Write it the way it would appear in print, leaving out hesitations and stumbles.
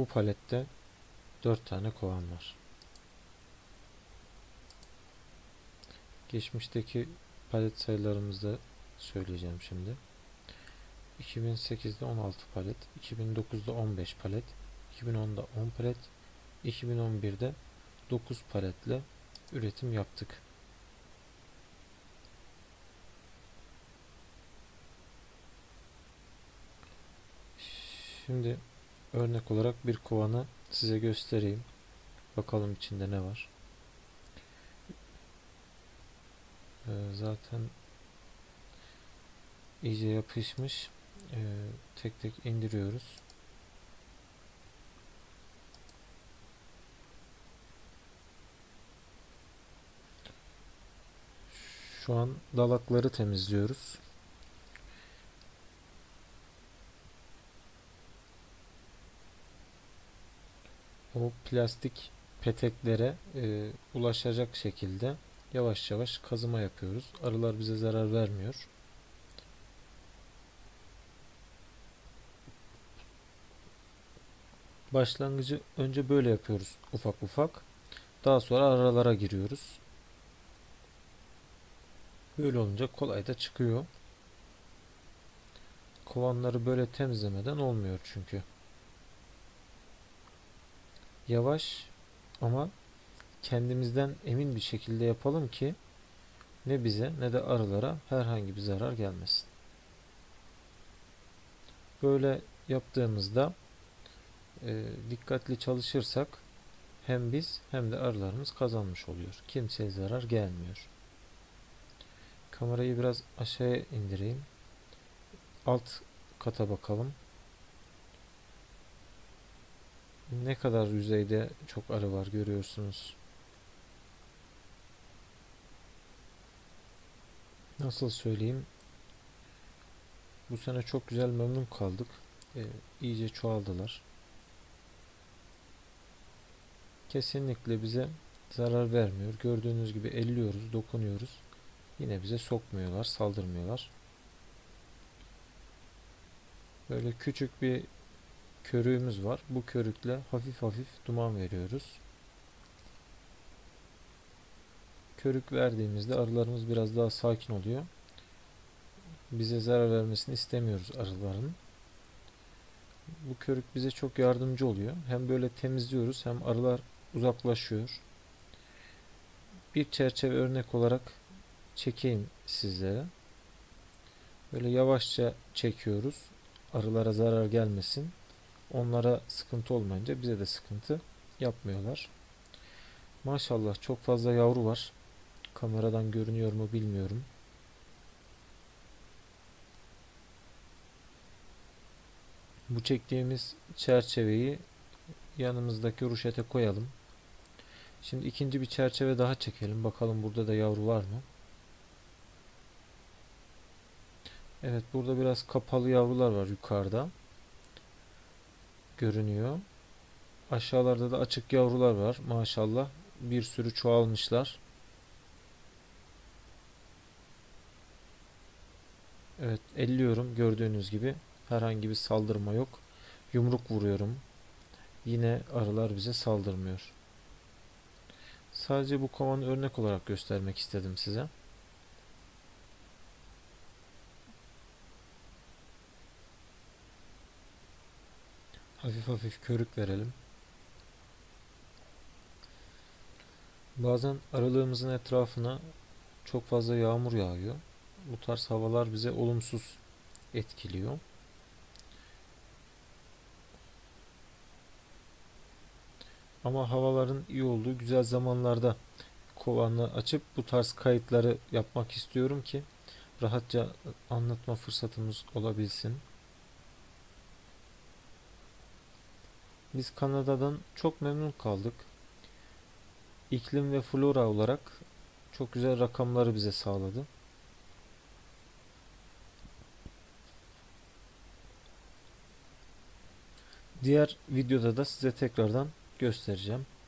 Bu palette 4 tane kovan var. Geçmişteki palet sayılarımızda söyleyeceğim şimdi. 2008'de 16 palet, 2009'da 15 palet, 2010'da 10 palet, 2011'de 9 paletle üretim yaptık. Şimdi örnek olarak bir kovanı size göstereyim. Bakalım içinde ne var. Zaten iyice yapışmış. Tek tek indiriyoruz. Şu an dalakları temizliyoruz. O plastik peteklere ulaşacak şekilde yavaş yavaş kazıma yapıyoruz. Arılar bize zarar vermiyor. Başlangıcı önce böyle yapıyoruz, ufak ufak. Daha sonra aralara giriyoruz. Böyle olunca kolay da çıkıyor. Kovanları böyle temizlemeden olmuyor çünkü. Yavaş ama kendimizden emin bir şekilde yapalım ki ne bize ne de arılara herhangi bir zarar gelmesin. Böyle yaptığımızda dikkatli çalışırsak hem biz hem de arılarımız kazanmış oluyor. Kimseye zarar gelmiyor. Kamerayı biraz aşağıya indireyim. Alt kata bakalım. Ne kadar yüzeyde çok arı var görüyorsunuz. Nasıl söyleyeyim? Bu sene çok güzel memnun kaldık. İyice çoğaldılar. Kesinlikle bize zarar vermiyor. Gördüğünüz gibi elliyoruz, dokunuyoruz. Yine bize sokmuyorlar, saldırmıyorlar. Böyle küçük bir körüğümüz var. Bu körükle hafif hafif duman veriyoruz. Körük verdiğimizde arılarımız biraz daha sakin oluyor. Bize zarar vermesini istemiyoruz arıların. Bu körük bize çok yardımcı oluyor. Hem böyle temizliyoruz hem arılar uzaklaşıyor. Bir çerçeve örnek olarak çekeyim sizlere. Böyle yavaşça çekiyoruz. Arılara zarar gelmesin. Onlara sıkıntı olmayınca bize de sıkıntı yapmıyorlar. Maşallah çok fazla yavru var. Kameradan görünüyor mu bilmiyorum. Bu çektiğimiz çerçeveyi yanımızdaki ruşete koyalım. Şimdi ikinci bir çerçeve daha çekelim. Bakalım burada da yavru var mı? Evet, burada biraz kapalı yavrular var yukarıda. Görünüyor. Aşağılarda da açık yavrular var. Maşallah bir sürü çoğalmışlar. Evet, elliyorum gördüğünüz gibi. Herhangi bir saldırma yok. Yumruk vuruyorum. Yine arılar bize saldırmıyor. Sadece bu kovanı örnek olarak göstermek istedim size. Hafif hafif körük verelim. Bazen aralığımızın etrafına çok fazla yağmur yağıyor. Bu tarz havalar bize olumsuz etkiliyor. Ama havaların iyi olduğu güzel zamanlarda kovanı açıp bu tarz kayıtları yapmak istiyorum ki rahatça anlatma fırsatımız olabilsin. Biz Kanada'dan çok memnun kaldık. İklim ve flora olarak çok güzel rakamları bize sağladı. Diğer videoda da size tekrardan göstereceğim.